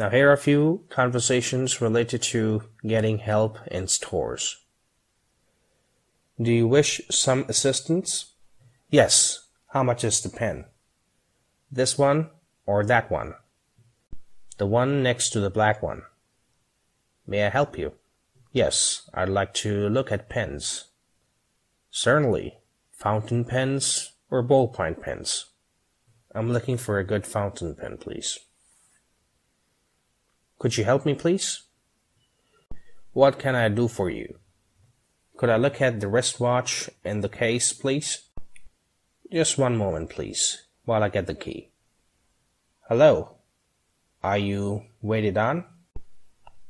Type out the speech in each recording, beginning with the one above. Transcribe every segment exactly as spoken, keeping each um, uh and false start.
Now here are a few conversations related to getting help in stores. Do you wish some assistance? Yes. How much is the pen? This one or that one? The one next to the black one. May I help you? Yes, I'd like to look at pens. Certainly. Fountain pens or ballpoint pens? I'm looking for a good fountain pen, please. Could you help me, please? What can I do for you? Could I look at the wristwatch in the case, please? Just one moment, please, while I get the key. Hello. Are you waited on?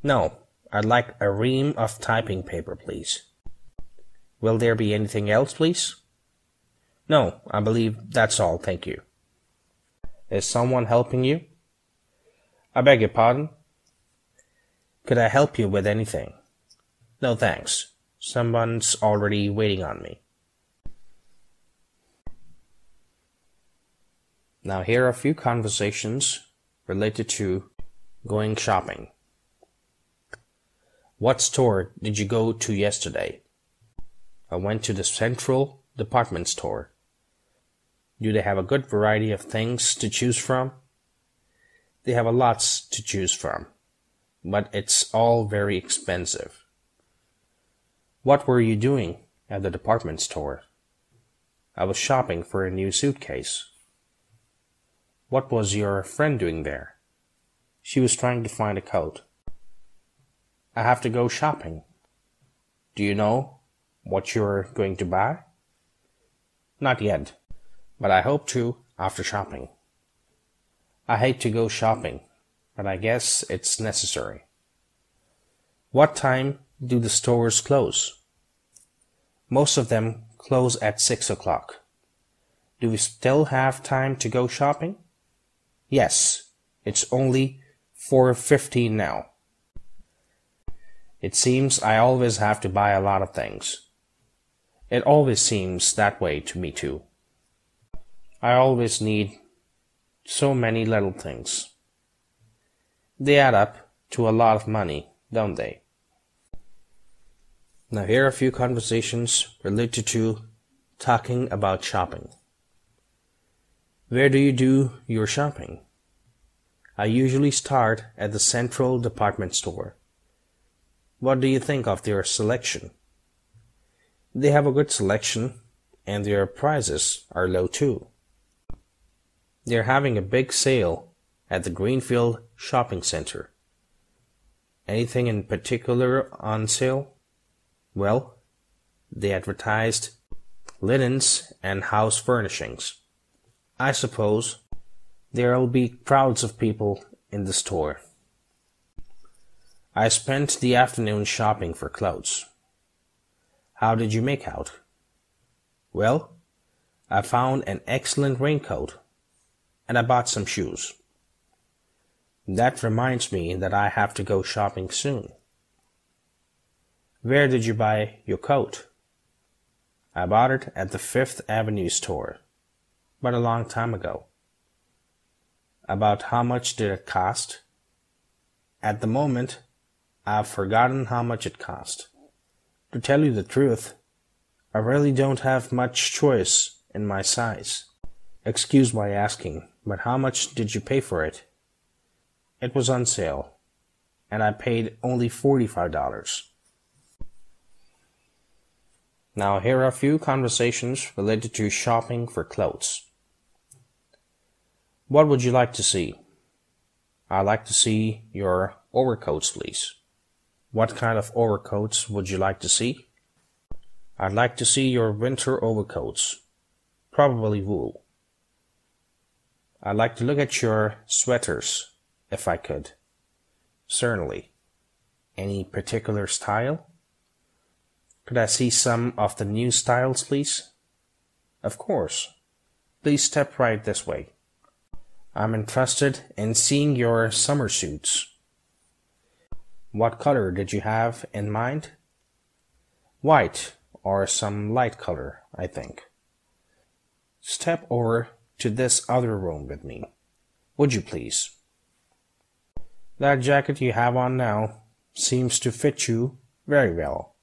No. I'd like a ream of typing paper, please. Will there be anything else, please? No, I believe that's all, thank you. Is someone helping you? I beg your pardon? Could I help you with anything? No, thanks. Someone's already waiting on me. Now here are a few conversations related to going shopping. What store did you go to yesterday? I went to the Central Department Store. Do they have a good variety of things to choose from? They have a lots to choose from, but it's all very expensive. What were you doing at the department store? I was shopping for a new suitcase. What was your friend doing there? She was trying to find a coat. I have to go shopping. Do you know what you're going to buy? Not yet, but I hope to after shopping. I hate to go shopping, but I guess it's necessary. What time do the stores close? Most of them close at six o'clock. Do we still have time to go shopping? Yes, it's only four fifteen now. It seems I always have to buy a lot of things. It always seems that way to me too. I always need so many little things. They add up to a lot of money, don't they? Now here are a few conversations related to talking about shopping. Where do you do your shopping? I usually start at the Central Department Store. What do you think of their selection? They have a good selection, and their prices are low too. They're having a big sale at the Greenfield Shopping Center. Anything in particular on sale? Well, they advertised linens and house furnishings. I suppose there will be crowds of people in the store. I spent the afternoon shopping for clothes. How did you make out? Well, I found an excellent raincoat, and I bought some shoes. That reminds me that I have to go shopping soon. Where did you buy your coat? I bought it at the Fifth Avenue store, but a long time ago. About how much did it cost? At the moment, I've forgotten how much it cost. To tell you the truth, I really don't have much choice in my size. Excuse my asking, but how much did you pay for it? It was on sale, and I paid only forty-five dollars. Now here are a few conversations related to shopping for clothes. What would you like to see? I'd like to see your overcoats, please. What kind of overcoats would you like to see? I'd like to see your winter overcoats, probably wool. I'd like to look at your sweaters, if I could. Certainly. Any particular style? Could I see some of the new styles, please? Of course. Please step right this way. I'm interested in seeing your summer suits. What color did you have in mind? White, or some light color, I think. Step over to this other room with me, would you please? That jacket you have on now seems to fit you very well.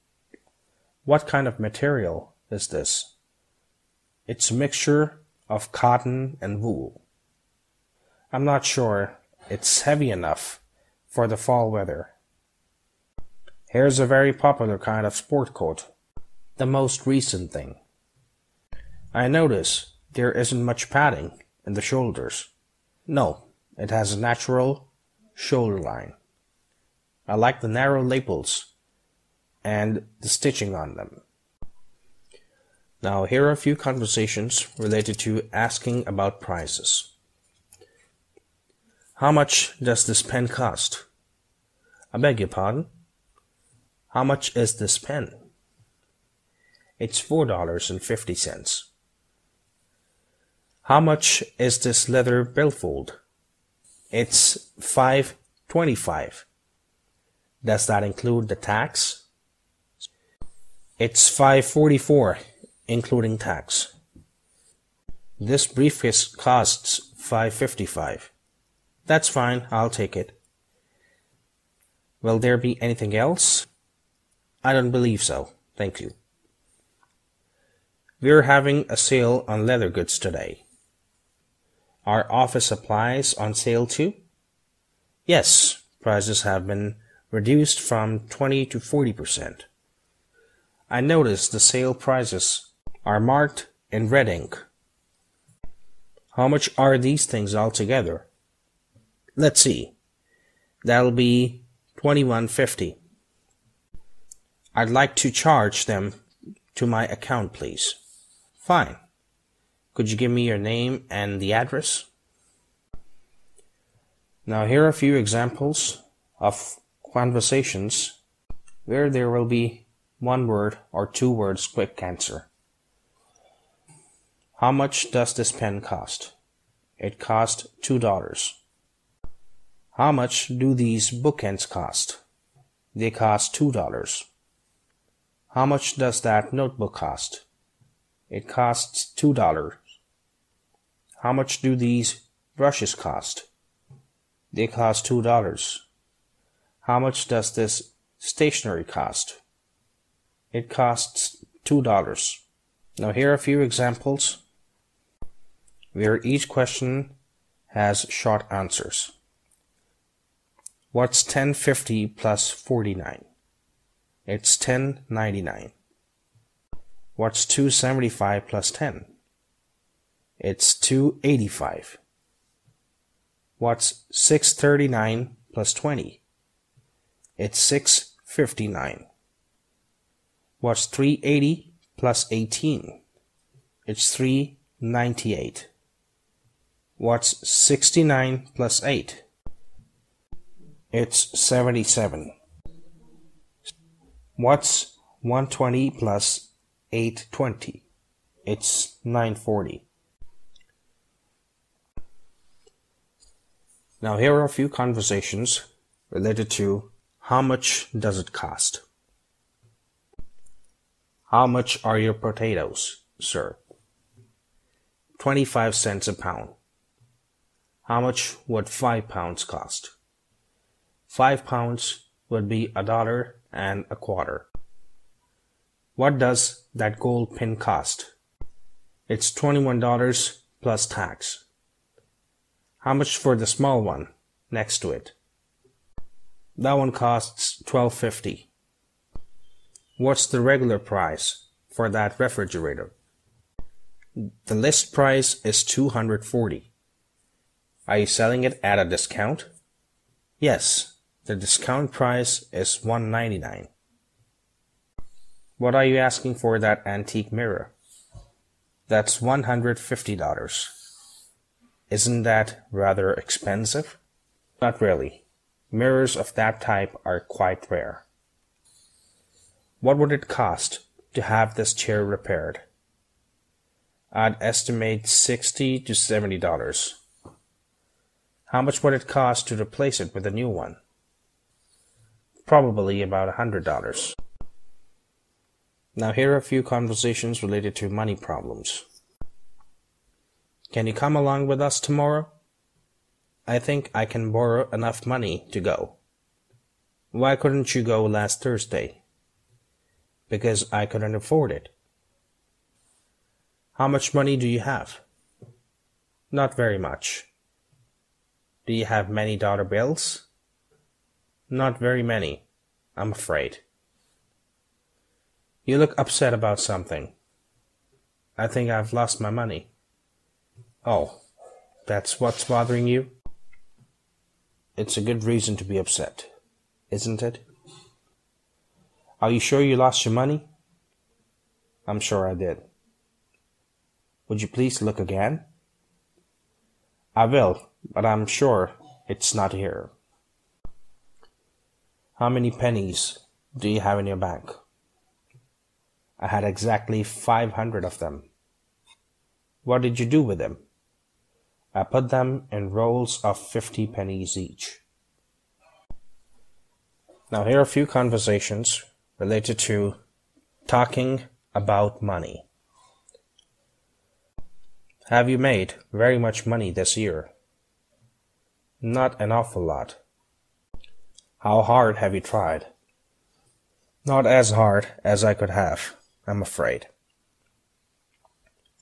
What kind of material is this? It's a mixture of cotton and wool. I'm not sure it's heavy enough for the fall weather. Here's a very popular kind of sport coat, the most recent thing. I notice there isn't much padding in the shoulders. No, it has a natural shoulder line. I like the narrow lapels and the stitching on them. Now here are a few conversations related to asking about prices. How much does this pen cost? I beg your pardon? How much is this pen? It's four dollars and fifty cents. How much is this leather billfold? It's five twenty-five. Does that include the tax? It's five forty-four, including tax. This briefcase costs five fifty-five. That's fine, I'll take it. Will there be anything else? I don't believe so, thank you. We're having a sale on leather goods today. Are office supplies on sale too? Yes, prices have been reduced from twenty to forty percent. I noticed the sale prices are marked in red ink. How much are these things altogether? Let's see. That'll be twenty-one fifty. I'd like to charge them to my account, please. Fine. Could you give me your name and the address? Now here are a few examples of conversations where there will be one word or two words quick answer. How much does this pen cost? It cost two dollars. How much do these bookends cost? They cost two dollars. How much does that notebook cost? It costs two dollars. How much do these brushes cost? They cost two dollars. How much does this stationery cost? It costs two dollars. Now here are a few examples where each question has short answers. What's ten fifty plus forty-nine? It's ten ninety-nine. What's two seventy-five plus ten? It's two eighty-five. What's six thirty-nine plus twenty? It's six fifty-nine. What's three eighty plus eighteen? It's three ninety-eight. What's sixty-nine plus eight? It's seventy-seven. What's one twenty plus eight twenty? It's nine forty. Now here are a few conversations related to how much does it cost? How much are your potatoes, sir? twenty-five cents a pound. How much would five pounds cost? Five pounds would be a dollar and a quarter. What does that gold pin cost? It's twenty-one dollars plus tax. How much for the small one next to it? That one costs twelve fifty. What's the regular price for that refrigerator? The list price is two hundred forty. Are you selling it at a discount? Yes, the discount price is one ninety-nine. What are you asking for that antique mirror? That's one hundred fifty dollars. Isn't that rather expensive? Not really. Mirrors of that type are quite rare. What would it cost to have this chair repaired? I'd estimate sixty to seventy dollars. How much would it cost to replace it with a new one? Probably about one hundred dollars. Now here are a few conversations related to money problems. Can you come along with us tomorrow? I think I can borrow enough money to go. Why couldn't you go last Thursday? Because I couldn't afford it. How much money do you have? Not very much. Do you have many dollar bills? Not very many, I'm afraid. You look upset about something. I think I've lost my money. Oh, that's what's bothering you? It's a good reason to be upset, isn't it? Are you sure you lost your money? I'm sure I did. Would you please look again? I will, but I'm sure it's not here. How many pennies do you have in your bank? I had exactly five hundred of them. What did you do with them? I put them in rolls of fifty pennies each. Now here are a few conversations related to talking about money. Have you made very much money this year? Not an awful lot. How hard have you tried? Not as hard as I could have, I'm afraid.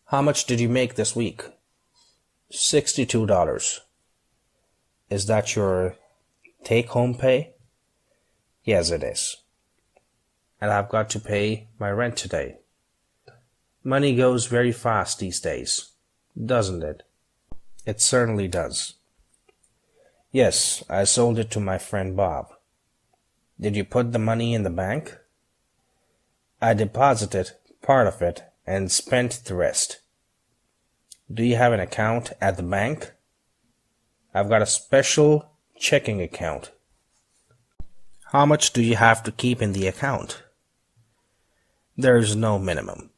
How much did you make this week? Sixty-two dollars. Is that your take-home pay? Yes, it is. And I've got to pay my rent today. Money goes very fast these days, doesn't it? It certainly does. Yes, I sold it to my friend Bob. Did you put the money in the bank? I deposited part of it and spent the rest. Do you have an account at the bank? I've got a special checking account. How much do you have to keep in the account? There is no minimum.